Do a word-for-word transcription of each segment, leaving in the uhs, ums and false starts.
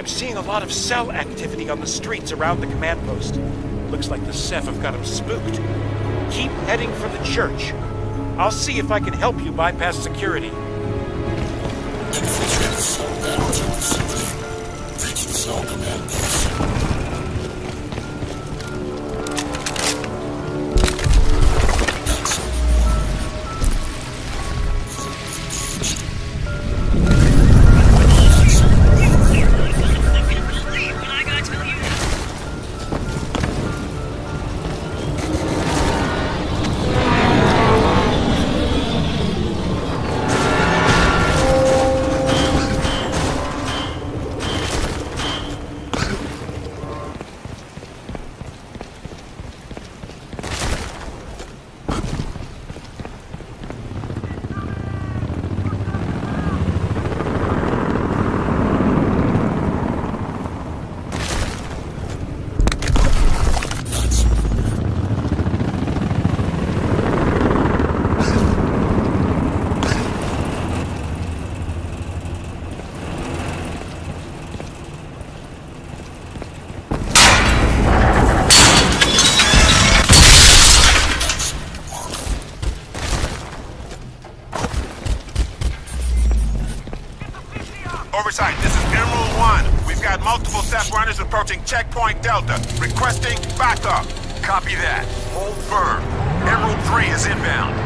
I'm seeing a lot of cell activity on the streets around the command post. Looks like the Ceph have got him spooked. Keep heading for the church. I'll see if I can help you bypass security. Infiltrates and city. Reaching cell command post. Oversight, this is Emerald One. We've got multiple Ceph runners approaching Checkpoint Delta, requesting backup. Copy that. Hold firm. Emerald Three is inbound.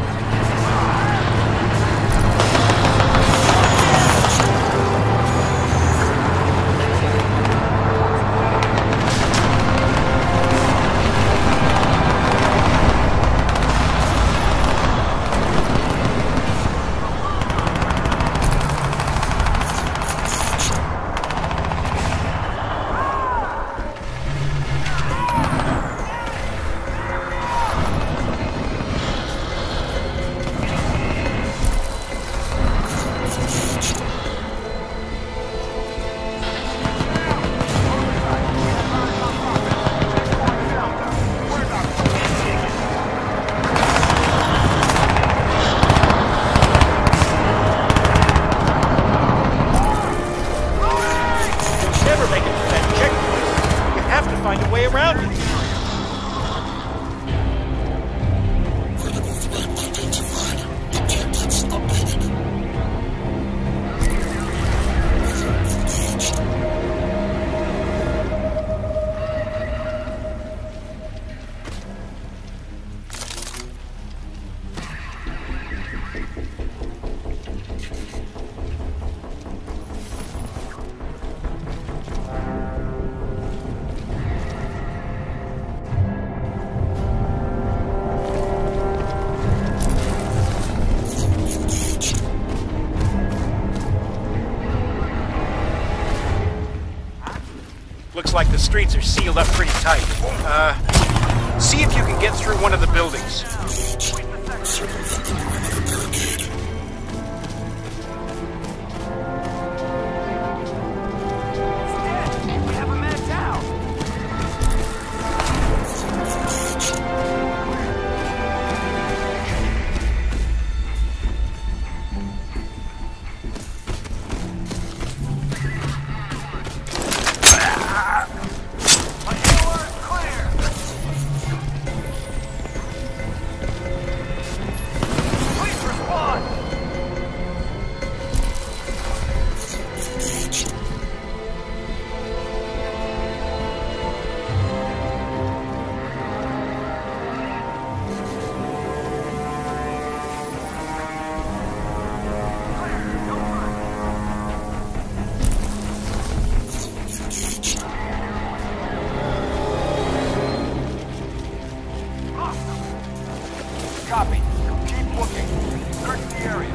Looks like the streets are sealed up pretty tight. Uh, see if you can get through one of the buildings. Copy. Keep looking. Search the area.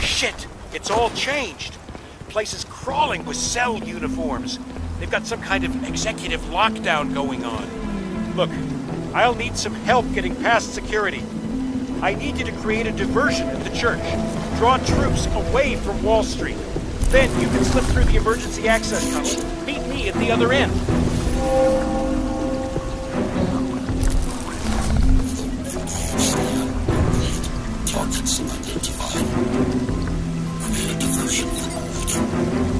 Shit! It's all changed. Place is crawling with cell uniforms. They've got some kind of executive lockdown going on. Look. I'll need some help getting past security. I need you to create a diversion at the church. Draw troops away from Wall Street. Then you can slip through the emergency access tunnel. Meet me at the other end. Targets identified. Create a diversion from the route.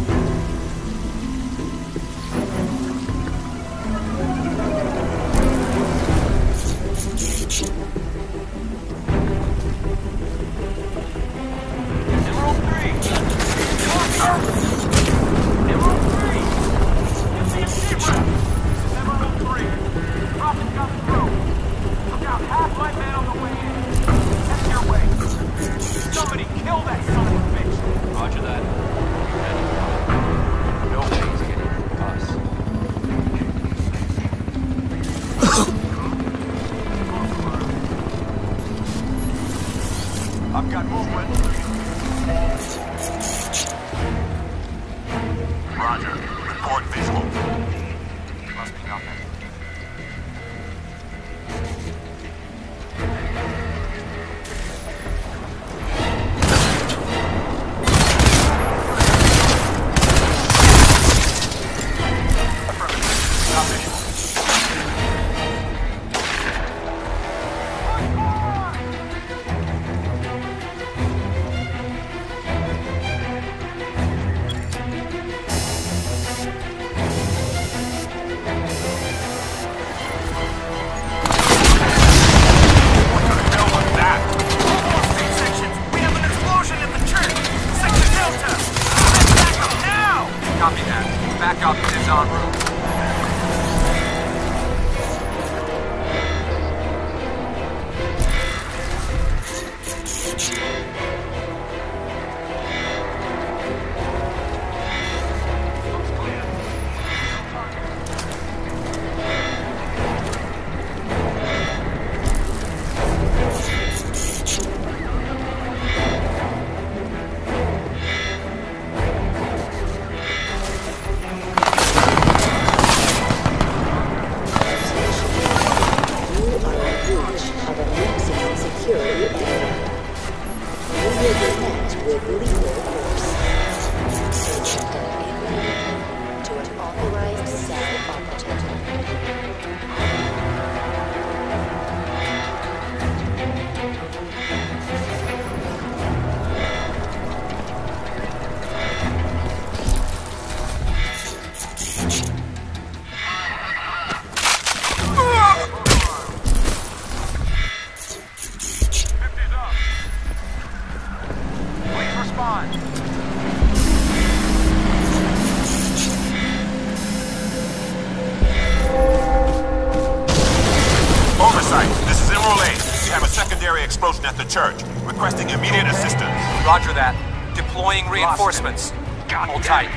Church, requesting immediate assistance. Roger that. Deploying reinforcements. Hold tight.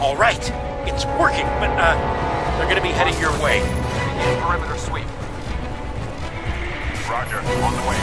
All right, it's working, but uh, they're going to be heading your way. Perimeter sweep. Roger, on the way.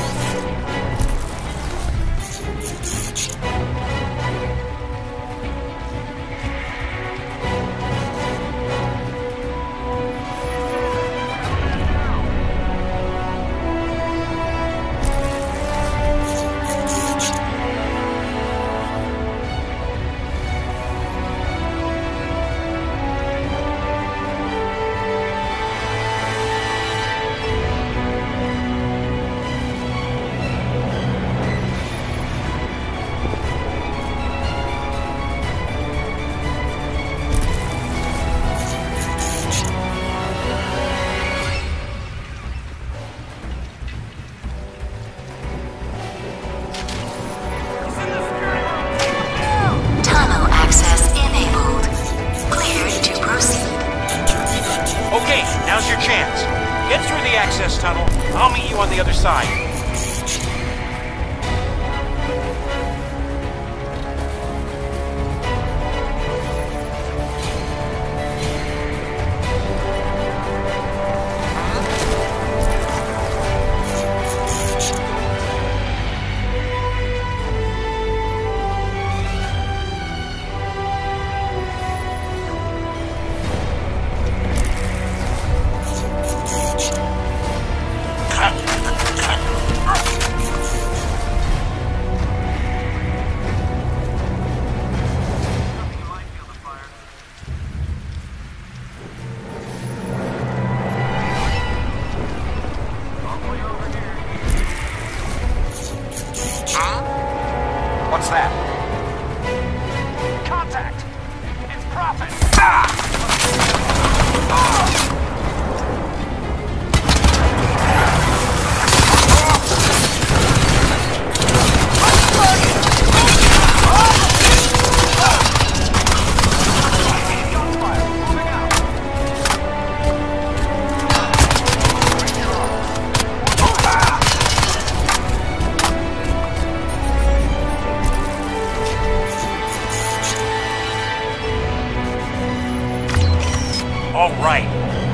Cut!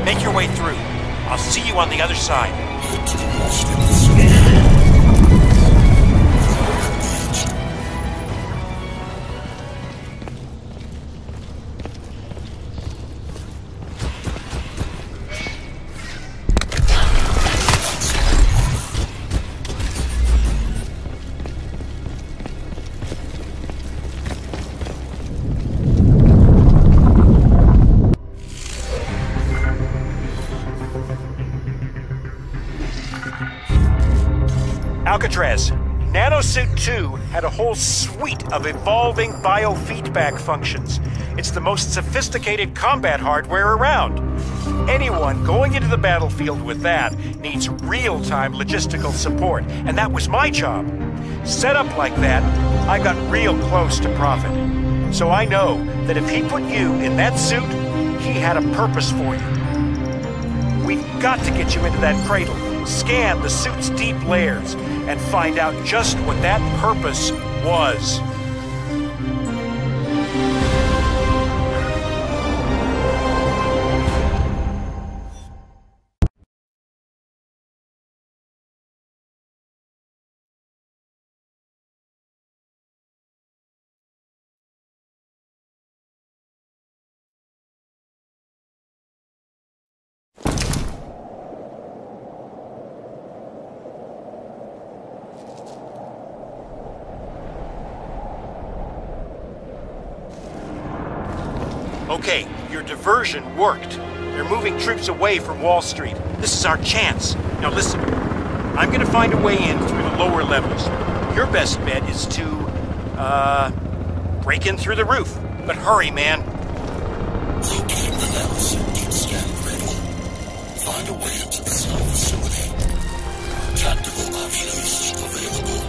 Make your way through. I'll see you on the other side. Alcatraz, Nanosuit two had a whole suite of evolving biofeedback functions. It's the most sophisticated combat hardware around. Anyone going into the battlefield with that needs real-time logistical support, and that was my job. Set up like that, I got real close to Prophet. So I know that if he put you in that suit, he had a purpose for you. We've got to get you into that cradle. Scan the suit's deep layers and find out just what that purpose was. Okay, your diversion worked. They're moving troops away from Wall Street. This is our chance. Now listen, I'm gonna find a way in through the lower levels. Your best bet is to, uh, break in through the roof. But hurry, man. Locate the Nanosuit deep scan cradle. Find a way into the cell facility. Tactical options available.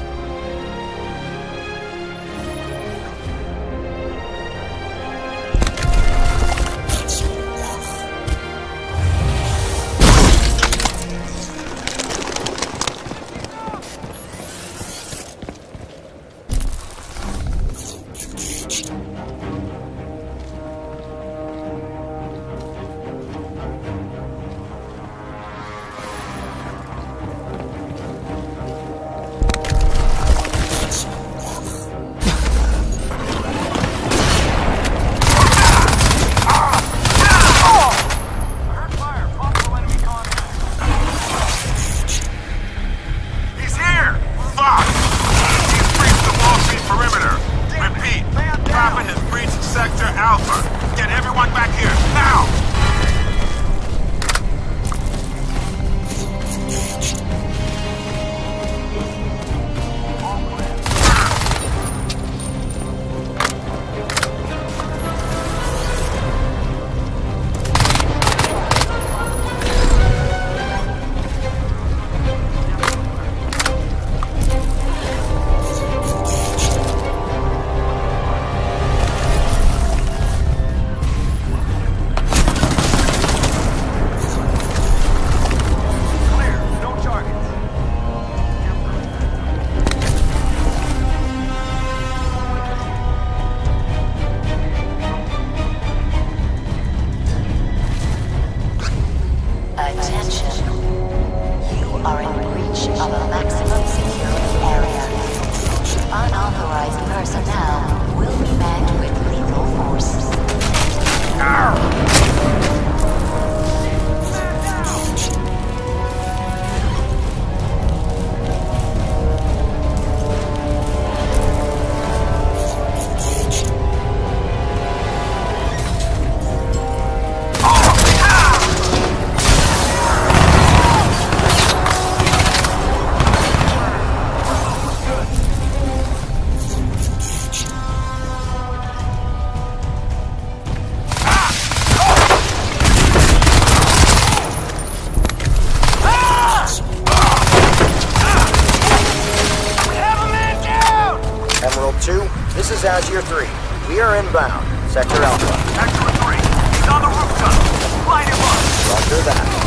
Azure three, we are inbound. Sector Alpha. Azure three, he's on the rooftop. Light him up. Roger that.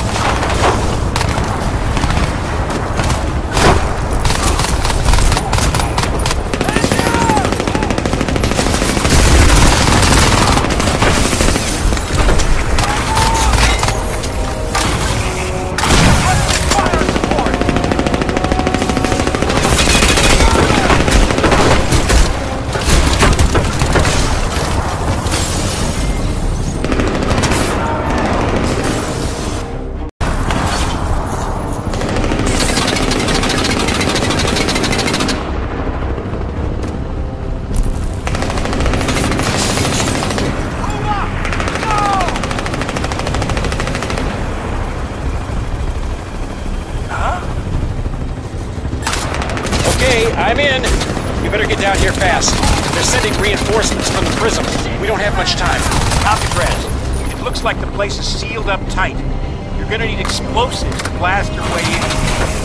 I'm in. You better get down here fast. They're sending reinforcements from the prism. We don't have much time. Alcatraz, it looks like the place is sealed up tight. You're gonna need explosives to blast your way in.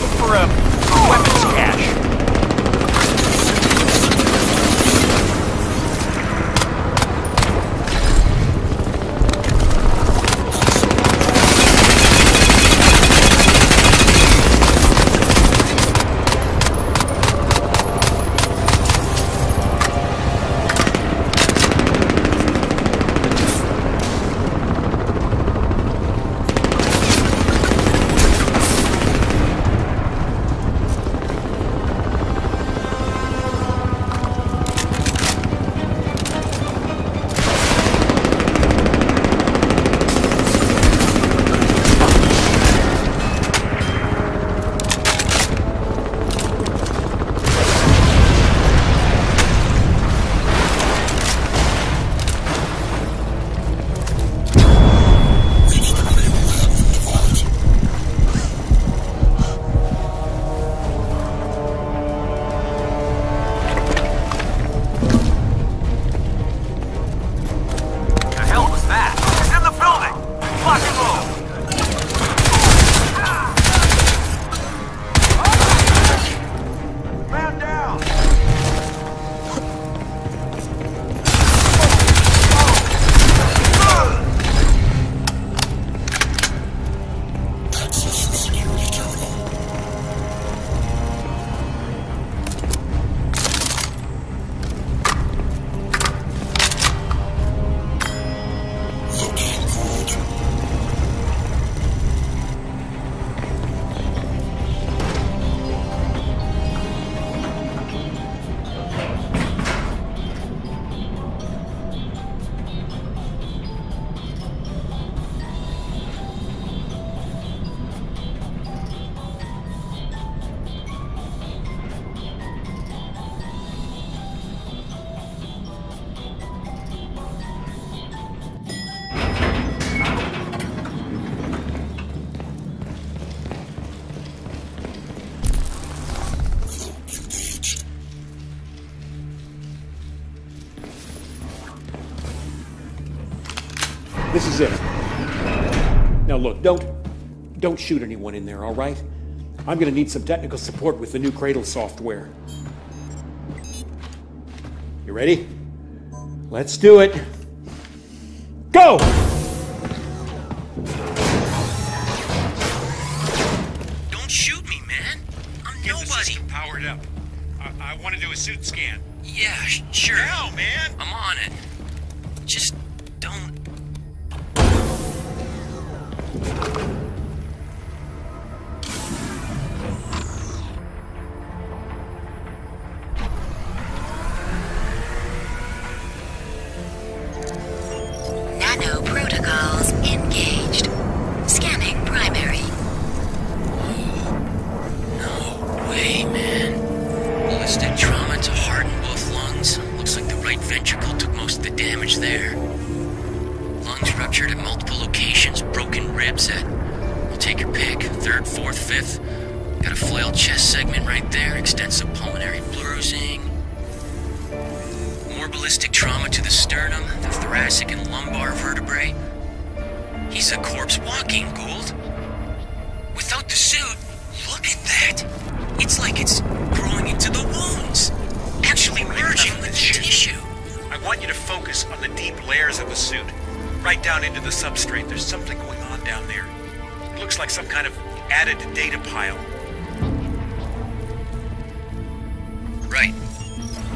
Look for a weapons cache. This is it. Now look, don't, don't shoot anyone in there, all right? I'm gonna need some technical support with the new Cradle software. You ready? Let's do it. Go! Don't shoot me, man. I'm Get nobody. The system powered up. I, I wanna do a suit scan. Yeah, sure. Now, man. I'm on it. Just don't.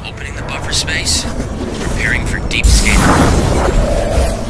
Opening the buffer space, preparing for deep scan.